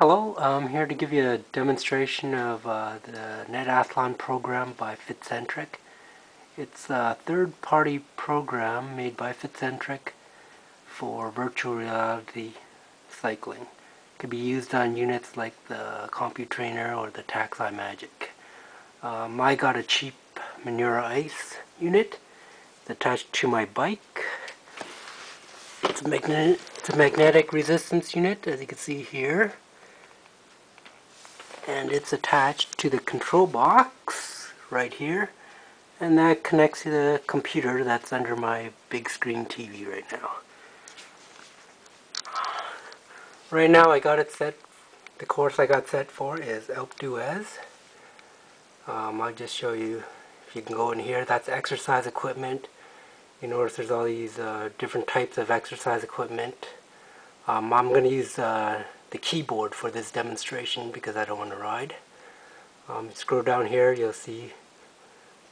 Hello, I'm here to give you a demonstration of the NetAthlon program by FitCentric. It's a third-party program made by FitCentric for virtual reality cycling. It can be used on units like the CompuTrainer or the Tacx I-Magic. I got a cheap Minoura Ice unit attached to my bike. It's a magnetic resistance unit, as you can see here. And it's attached to the control box right here, and that connects to the computer that's under my big screen TV right now. Right now I got it set, the course I got set for is Alpe d'Huez. I'll just show you, if you can go in here, that's exercise equipment. You notice there's all these different types of exercise equipment. I'm going to use the keyboard for this demonstration because I don't want to ride. Scroll down here, you'll see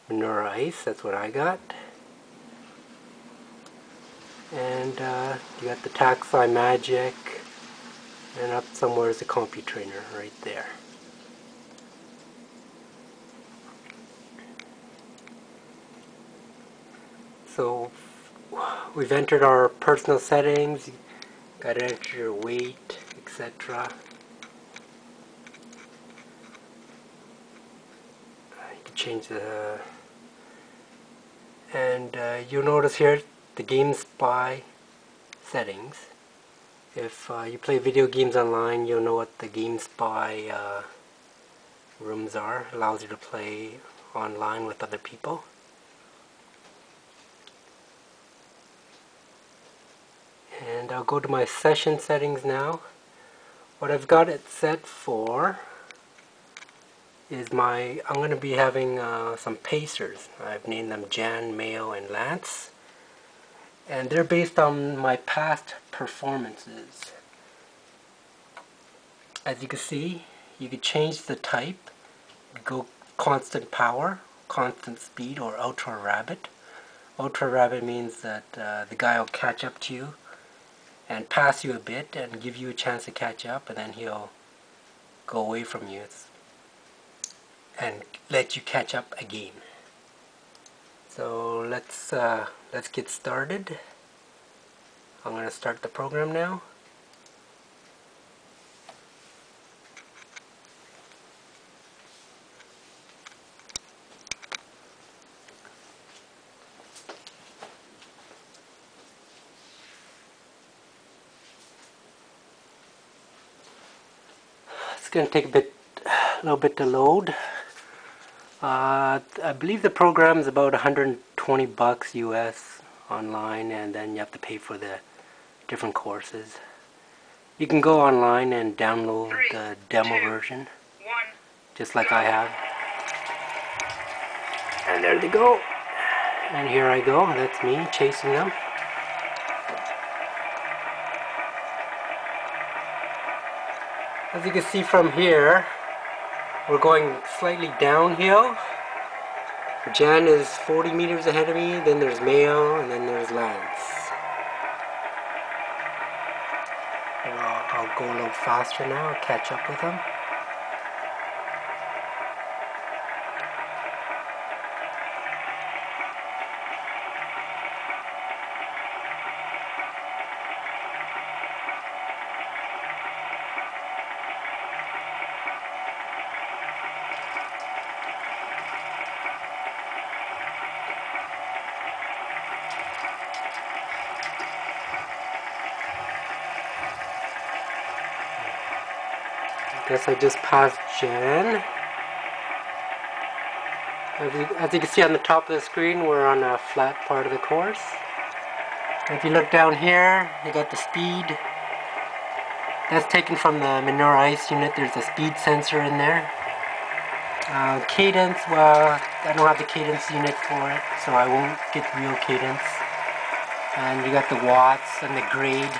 Minoura Ice, that's what I got. And you got the Tacx I-Magic, and up somewhere is the CompuTrainer right there. So we've entered our personal settings, you got to enter your weight, etc. You can change the... And you'll notice here the GameSpy settings. If you play video games online, you'll know what the GameSpy rooms are. It allows you to play online with other people. And I'll go to my session settings now. What I've got it set for is I'm going to be having some pacers. I've named them Jan, Mayo, and Lance. And they're based on my past performances. As you can see, you could change the type. You go constant power, constant speed, or ultra rabbit. Ultra rabbit means that the guy will catch up to you and pass you a bit and give you a chance to catch up, and then he'll go away from you and let you catch up again. So let's get started. I'm going to start the program now. It's going to take a little bit to load. I believe the program is about $120 US online, and then you have to pay for the different courses. You can go online and download the demo version, just like I have. And there they go. And here I go. That's me chasing them. As you can see from here, we're going slightly downhill. Jan is 40 meters ahead of me, then there's Mayo, and then there's Lance. I'll go a little faster now, I'll catch up with them. Guess I just passed Jan. As you can see on the top of the screen, we're on a flat part of the course. If you look down here, you got the speed. That's taken from the Minoura Ice unit. There's a speed sensor in there. Cadence, well, I don't have the cadence unit for it, so I won't get real cadence. And you got the watts and the grade,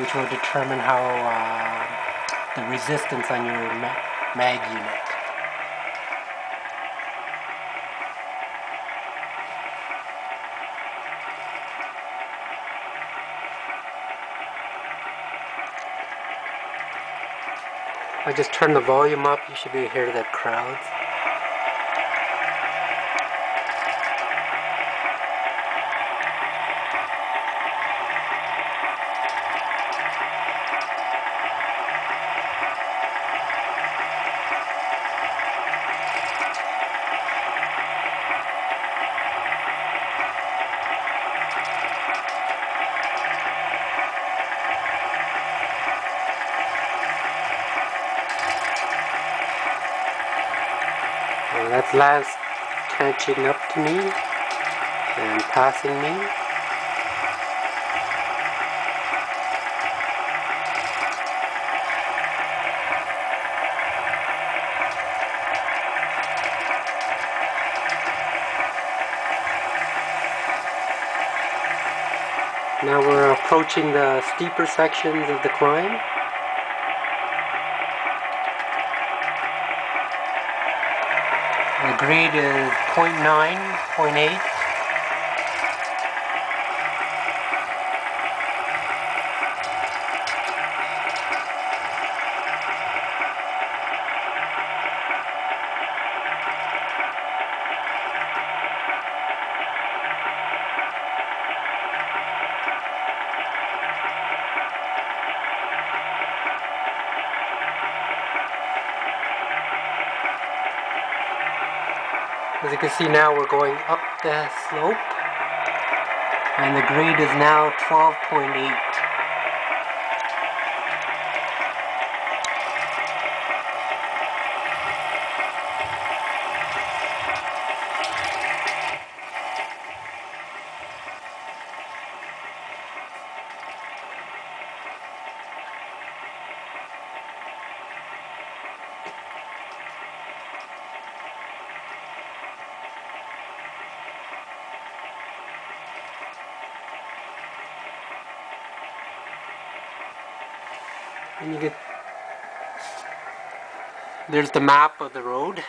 which will determine how the resistance on your mag unit. If I just turn the volume up, you should be able to hear that crowd. That last catching up to me and passing me. Now we're approaching the steeper sections of the climb. The grade is 0.9, 0.8. As you can see now, we're going up the slope, and the grade is now 12.8. And you get, there's the map of the road.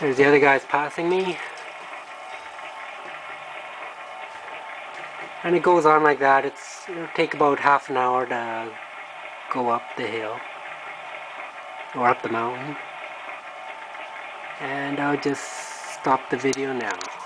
There's the other guys passing me. And it goes on like that. It'll take about half an hour to go up the hill. Or up the mountain, and I'll just stop the video now.